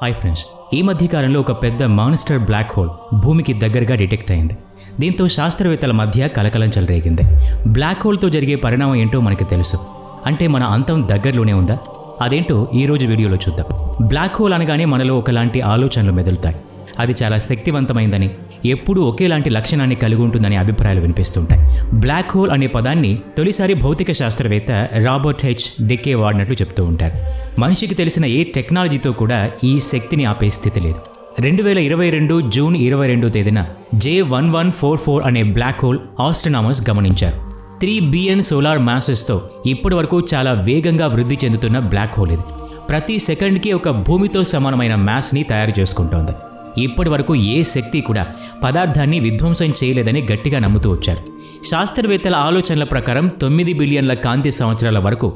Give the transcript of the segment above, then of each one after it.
Hi friends, ఈ మధ్యకాలంలో ఒక పెద్ద మాన్స్టర్ బ్లాక్ హోల్ భూమికి దగ్గరగా డిటెక్ట్ అయింది. దీంతో శాస్త్రవేత్తల మధ్య కలకలం చెలరేగింది. బ్లాక్ హోల్తో జరిగే పరిణామం ఏంటో మనకి తెలుసు. అంటే మన అంతం దగ్గరలోనే ఉందా? అదేంటో ఈరోజు వీడియోలో చూద్దాం. బ్లాక్ హోల్ అనగానే మనలో ఒకలాంటి ఆలోచనలు మెదులుతాయి. అది చాలా శక్తివంతమైందని, ఎప్పుడూ ఒకేలాంటి లక్షణాన్ని కలిగి ఉంటుందనే అభిప్రాయాలు వినిపిస్తుంటాయి. బ్లాక్ హోల్ అనే పదాన్ని తొలిసారి భౌతిక శాస్త్రవేత్త రాబర్ట్ హెచ్ డెకే వాడినట్లు చెప్తూ ఉంటారు. మనిషికి తెలిసిన ఏ టెక్నాలజీతో కూడా ఈ శక్తిని ఆపే స్థితి లేదు. 2022 జూన్ 22వ తేదీన J1144 అనే బ్లాక్ హోల్ ఆస్ట్రనామర్స్ గమనించారు. 3 బిలియన్ సోలార్ మ్యాసెస్తో ఇప్పటి వరకు చాలా వేగంగా వృద్ధి చెందుతున్న బ్లాక్ హోల్ ఇది. ప్రతి సెకండ్కి ఒక భూమితో సమానమైన మ్యాస్ని తయారు చేసుకుంటోంది. ఇప్పటి వరకు ఏ శక్తి కూడా పదార్థాన్ని విధ్వంసం చేయలేదని గట్టిగా నమ్ముతూ వచ్చారు. శాస్త్రవేత్తల ఆలోచనల ప్రకారం 9 బిలియన్ల కాంతి సంవత్సరాల వరకు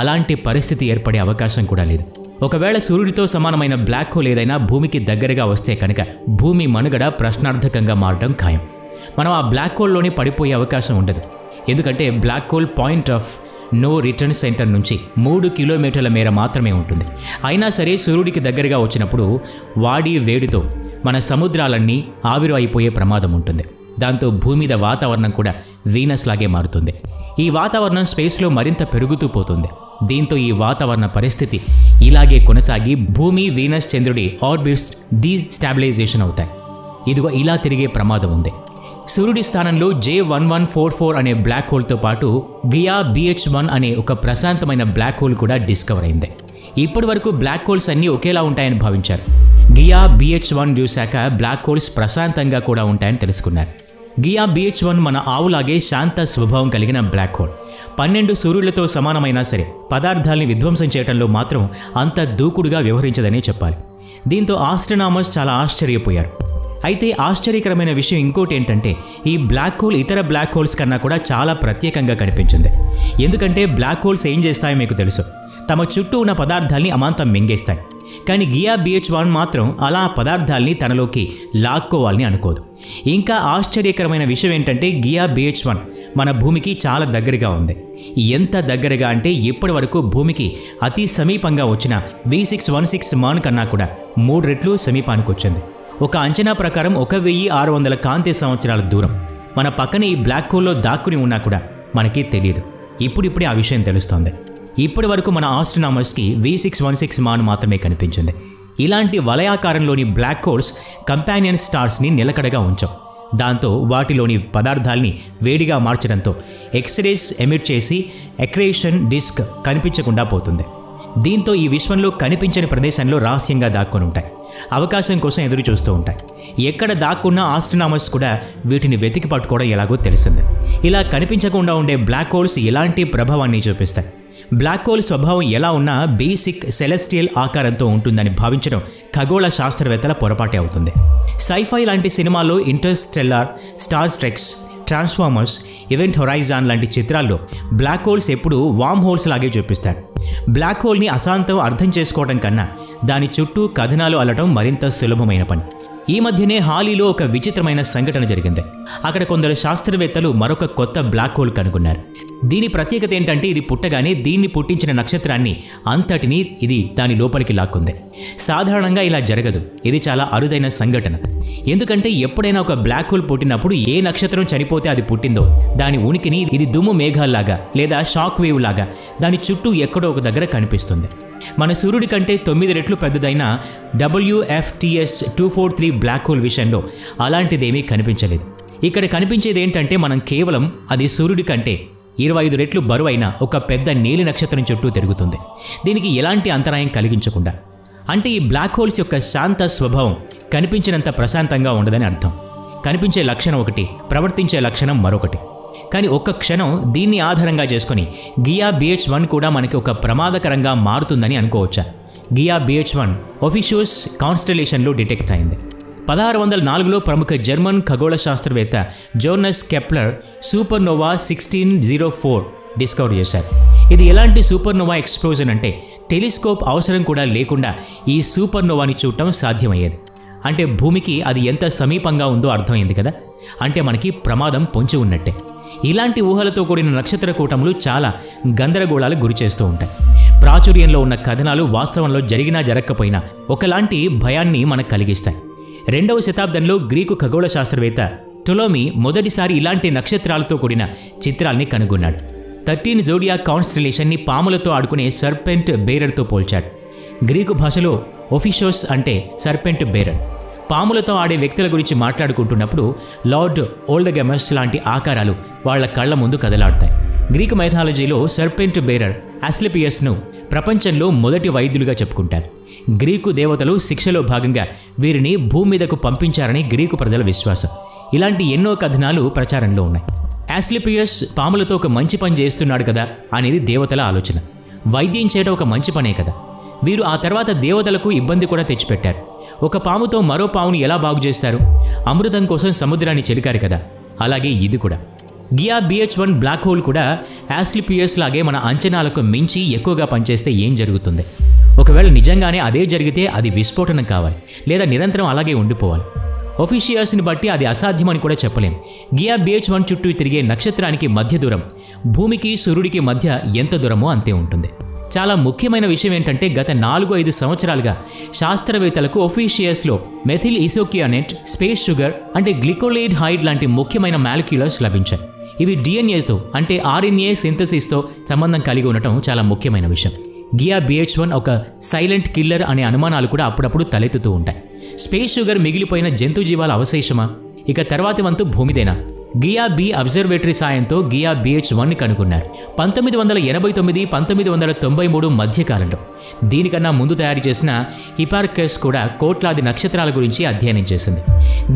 అలాంటి పరిస్థితి ఏర్పడే అవకాశం కూడా లేదు. ఒకవేళ సూర్యుడితో సమానమైన బ్లాక్ హోల్ ఏదైనా భూమికి దగ్గరగా వస్తే కనుక భూమి మనుగడ ప్రశ్నార్థకంగా మారడం ఖాయం. మనం ఆ బ్లాక్ హోల్లోనే పడిపోయే అవకాశం ఉండదు. ఎందుకంటే black hole point of no return centre నుంచి 3 కిలోమీటర్ల మేర మాత్రమే ఉంటుంది. అయినా సరే సూర్యుడికి దగ్గరగా వచ్చినప్పుడు వాడి వేడితో మన సముద్రాలన్నీ ఆవిరు అయిపోయే ప్రమాదం ఉంటుంది. దాంతో భూమిద వాతావరణం కూడా వీనస్ లాగే మారుతుంది. ఈ వాతావరణం స్పేస్లో మరింత పెరుగుతూ పోతుంది. దీంతో ఈ వాతావరణ పరిస్థితి ఇలాగే కొనసాగి భూమి, వీనస్, చంద్రుడి ఆర్బిట్స్ డీస్టాబిలైజేషన్ అవుతాయి. ఇదిగో ఇలా తిరిగే ప్రమాదం ఉంది. సూర్యుడి స్థానంలో J1144 అనే బ్లాక్ హోల్తో పాటు గియా BH1 అనే ఒక ప్రశాంతమైన బ్లాక్ హోల్ కూడా డిస్కవర్ అయింది. ఇప్పటి వరకు బ్లాక్ హోల్స్ అన్నీ ఒకేలా ఉంటాయని భావించారు. గియా BH1 చూశాక బ్లాక్ హోల్స్ ప్రశాంతంగా కూడా ఉంటాయని తెలుసుకున్నారు. గియా BH1 మన ఆవులాగే శాంత స్వభావం కలిగిన బ్లాక్ హోల్. 12 సూర్యులతో సమానమైనా సరే పదార్థాల్ని విధ్వంసం చేయడంలో మాత్రం అంత దూకుడుగా వ్యవహరించదనే చెప్పాలి. దీంతో ఆస్ట్రనామర్స్ చాలా ఆశ్చర్యపోయారు. అయితే ఆశ్చర్యకరమైన విషయం ఇంకోటి ఏంటంటే, ఈ బ్లాక్ హోల్ ఇతర బ్లాక్ హోల్స్ కన్నా కూడా చాలా ప్రత్యేకంగా కనిపించింది. ఎందుకంటే బ్లాక్ హోల్స్ ఏం చేస్తాయో మీకు తెలుసు, తమ చుట్టూ ఉన్న పదార్థాల్ని అమాంతం మింగేస్తాయి. కానీ గియా BH1 మాత్రం అలా పదార్థాల్ని తనలోకి లాక్కోవాలని అనుకోదు. ఇంకా ఆశ్చర్యకరమైన విషయం ఏంటంటే, గియా BH1 మన భూమికి చాలా దగ్గరగా ఉంది. ఎంత దగ్గరగా అంటే ఇప్పటి వరకు భూమికి అతి సమీపంగా వచ్చిన V616 మాన్ కన్నా కూడా 3 రెట్లు సమీపానికి వచ్చింది. ఒక అంచనా ప్రకారం 1600 కాంతి సంవత్సరాల దూరం. మన పక్కనే ఈ బ్లాక్ హోల్లో దాక్కుని ఉన్నా కూడా మనకి తెలియదు. ఇప్పుడిప్పుడే ఆ విషయం తెలుస్తోంది. ఇప్పటి వరకు మన ఆస్ట్రనామర్స్కి V616 మాన్ మాత్రమే కనిపించింది. ఇలాంటి వలయాకారంలోని బ్లాక్ హోల్స్ కంపానియన్ స్టార్స్ని నిలకడగా ఉంచాం. దాంతో వాటిలోని పదార్థాల్ని వేడిగా మార్చడంతో ఎక్స్రేస్ ఎమిట్ చేసి ఎక్రేషన్ డిస్క్ కనిపించకుండా పోతుంది. దీంతో ఈ విశ్వంలో కనిపించని ప్రదేశంలో రహస్యంగా దాక్కుని ఉంటాయి, అవకాశం కోసం ఎదురు చూస్తూ ఉంటాయి. ఎక్కడ దాక్కున్న ఆస్ట్రనామర్స్ కూడా వీటిని వెతికి పట్టుకోవడం ఎలాగో తెలిసింది. ఇలా కనిపించకుండా ఉండే బ్లాక్ హోల్స్ ఎలాంటి ప్రభావాన్ని చూపిస్తాయి? బ్లాక్ హోల్ స్వభావం ఎలా ఉన్నా బేసిక్ సెలెస్టియల్ ఆకారంతో ఉంటుందని భావించడం ఖగోళ శాస్త్రవేత్తల పొరపాటే అవుతుంది. సైఫై లాంటి సినిమాల్లో Interstellar, Star Treks, Transformers, Event Horizon లాంటి చిత్రాల్లో బ్లాక్ హోల్స్ ఎప్పుడూ వామ్ హోల్స్ లాగే చూపిస్తారు. బ్లాక్ హోల్ని అశాంతం అర్థం చేసుకోవడం కన్నా దాని చుట్టూ కథనాలు అల్లడం మరింత సులభమైన పని. ఈ మధ్యనే హాలీలో ఒక విచిత్రమైన సంఘటన జరిగింది. అక్కడ కొందరు శాస్త్రవేత్తలు మరొక కొత్త బ్లాక్ హోల్ కనుగొన్నారు. దీని ప్రత్యేకత ఏంటంటే, ఇది పుట్టగానే దీన్ని పుట్టించిన నక్షత్రాన్ని అంతటినీ ఇది దాని లోపలికి లాక్కుంది. సాధారణంగా ఇలా జరగదు. ఇది చాలా అరుదైన సంఘటన. ఎందుకంటే ఎప్పుడైనా ఒక బ్లాక్ హోల్ పుట్టినప్పుడు ఏ నక్షత్రం చనిపోతే అది పుట్టిందో దాని ఉనికిని ఇది దుమ్ము మేఘాల్లాగా లేదా షాక్ వేవ్ లాగా దాని చుట్టూ ఎక్కడో ఒక దగ్గర కనిపిస్తుంది. మన సూర్యుడి కంటే 9 రెట్లు పెద్దదైన WFTS 243 బ్లాక్ హోల్ విషయంలో అలాంటిదేమీ కనిపించలేదు. ఇక్కడ కనిపించేది ఏంటంటే, మనం కేవలం అది సూర్యుడి కంటే 25 రెట్లు బరువైన ఒక పెద్ద నీలి నక్షత్రం చుట్టూ తిరుగుతుంది, దీనికి ఎలాంటి అంతరాయం కలిగించకుండా. అంటే ఈ బ్లాక్ హోల్స్ యొక్క శాంత స్వభావం కనిపించినంత ప్రశాంతంగా ఉండదని అర్థం. కనిపించే లక్షణం ఒకటి, ప్రవర్తించే లక్షణం మరొకటి. కానీ ఒక్క క్షణం దీన్ని ఆధారంగా చేసుకుని గియా BH1 కూడా మనకి ఒక ప్రమాదకరంగా మారుతుందని అనుకోవచ్చా? గియా BH1 ఒఫిషియస్ కాన్స్టలేషన్లో డిటెక్ట్ అయింది. 1604లో ప్రముఖ జర్మన్ ఖగోళ శాస్త్రవేత్త జోనస్ కెప్లర్ సూపర్నోవా 1604 డిస్కవర్ చేశారు. ఇది ఎలాంటి సూపర్నోవా ఎక్స్ప్లోజన్ అంటే టెలిస్కోప్ అవసరం కూడా లేకుండా ఈ సూపర్నోవాని చూడటం సాధ్యమయ్యేది. అంటే భూమికి అది ఎంత సమీపంగా ఉందో అర్థమైంది కదా. అంటే మనకి ప్రమాదం పొంచి ఉన్నట్టే. ఇలాంటి ఊహలతో కూడిన నక్షత్ర కూటములు చాలా గందరగోళాలు గురిచేస్తూ ఉంటాయి. ప్రాచుర్యంలో ఉన్న కథనాలు వాస్తవంలో జరిగినా జరగకపోయినా ఒకలాంటి భయాన్ని మనకు కలిగిస్తాయి. 2వ శతాబ్దంలో గ్రీకు ఖగోళ శాస్త్రవేత్త టొలోమీ మొదటిసారి ఇలాంటి నక్షత్రాలతో కూడిన చిత్రాల్ని కనుగొన్నాడు. 13 జోడియా కాన్స్టిలేషన్ని పాములతో ఆడుకునే సర్పెంట్ బేరర్తో పోల్చాడు. గ్రీకు భాషలో ఒఫిషోస్ అంటే సర్పెంట్ బేరర్. పాములతో ఆడే వ్యక్తుల గురించి మాట్లాడుకుంటున్నప్పుడు లార్డ్ ఓల్డగెమస్ లాంటి ఆకారాలు వాళ్ల కళ్ల ముందు కదలాడతాయి. గ్రీకు మైథాలజీలో సర్పెంట్ బేరర్ అస్క్లెపియస్ను ప్రపంచంలో మొదటి వైద్యులుగా చెప్పుకుంటారు. గ్రీకు దేవతలు శిక్షలో భాగంగా వీరిని భూమి మీదకు పంపించారని గ్రీకు ప్రజల విశ్వాసం. ఇలాంటి ఎన్నో కథనాలు ప్రచారంలో ఉన్నాయి. అస్క్లెపియస్ పాములతో ఒక మంచి పని చేస్తున్నాడు కదా అనేది దేవతల ఆలోచన. వైద్యం చేయడం ఒక మంచి పనే కదా. వీరు ఆ తర్వాత దేవతలకు ఇబ్బంది కూడా తెచ్చిపెట్టారు. ఒక పాముతో మరో పామును ఎలా బాగు చేస్తారు? అమృతం కోసం సముద్రాన్ని చెలికారు కదా. అలాగే ఇది కూడా. గియా BH1 బ్లాక్ హోల్ కూడా అస్క్లెపియస్ లాగే మన అంచనాలకు మించి ఎక్కువగా పనిచేస్తే ఏం జరుగుతుంది? ఒకవేళ నిజంగానే అదే జరిగితే అది విస్ఫోటనం కావాలి, లేదా నిరంతరం అలాగే ఉండిపోవాలి. ఒఫిషియస్ని బట్టి అది అసాధ్యమని కూడా చెప్పలేం. గియా BH1 చుట్టూ తిరిగే నక్షత్రానికి మధ్య దూరం భూమికి సూర్యుడికి మధ్య ఎంత దూరమో అంతే ఉంటుంది. చాలా ముఖ్యమైన విషయం ఏంటంటే గత 4-5 సంవత్సరాలుగా శాస్త్రవేత్తలకు ఒఫిషియస్లో మెథిల్ ఇసోకియానేట్, స్పేస్ షుగర్ అంటే గ్లికోలేడ్ హైడ్ లాంటి ముఖ్యమైన మాలిక్యులర్స్ లభించాయి. ఇవి DNA తో అంటే RNA సింథసిస్తో సంబంధం కలిగి ఉండటం చాలా ముఖ్యమైన విషయం. గియా BH1 ఒక సైలెంట్ కిల్లర్ అనే అనుమానాలు కూడా అప్పుడప్పుడు తలెత్తుతూ ఉంటాయి. స్పేస్ షుగర్ మిగిలిపోయిన జంతు జీవాల అవశేషమా? ఇక తర్వాతి వంతు భూమిదేనా? గియా బి అబ్జర్వేటరీ సాయంతో గియా BH1ని కనుగొన్నారు. 1989-1993 మధ్యకాలంలో. దీనికన్నా ముందు తయారు చేసిన హిపార్కస్ కూడా కోట్లాది నక్షత్రాల గురించి అధ్యయనం చేసింది.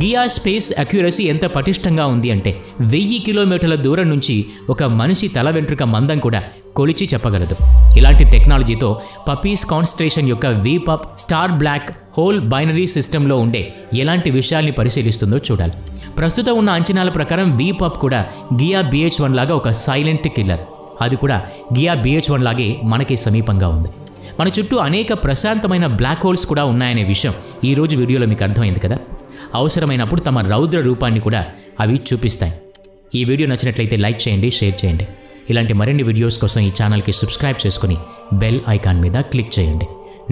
గియా స్పేస్ అక్యురసీ ఎంత పటిష్టంగా ఉంది అంటే 1000 కిలోమీటర్ల దూరం నుంచి ఒక మనిషి తల వెంట్రుక మందం కూడా కొలిచి చెప్పగలదు. ఇలాంటి టెక్నాలజీతో పపీస్ కాన్స్టలేషన్ యొక్క వీపప్ స్టార్ బ్లాక్ హోల్ బైనరీ సిస్టంలో ఉండే ఎలాంటి విషయాల్ని పరిశీలిస్తుందో చూడాలి. ప్రస్తుతం ఉన్న అంచనాల ప్రకారం వీపప్ కూడా గియా BH1 లాగా ఒక సైలెంట్ కిల్లర్. అది కూడా గియా BH1 లాగే మనకి సమీపంగా ఉంది. మన చుట్టూ అనేక ప్రశాంతమైన బ్లాక్ హోల్స్ కూడా ఉన్నాయనే విషయం ఈరోజు వీడియోలో మీకు అర్థమైంది కదా. అవసరమైనప్పుడు తమ రౌద్ర రూపాన్ని కూడా అవి చూపిస్తాయి. ఈ వీడియో నచ్చినట్లయితే లైక్ చేయండి, షేర్ చేయండి. ఇలాంటి మరిన్ని వీడియోస్ కోసం ఈ ఛానల్కి సబ్స్క్రైబ్ చేసుకుని బెల్ ఐకాన్ మీద క్లిక్ చేయండి.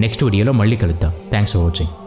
నెక్స్ట్ వీడియోలో మళ్ళీ కలుద్దాం. Thanks for watching.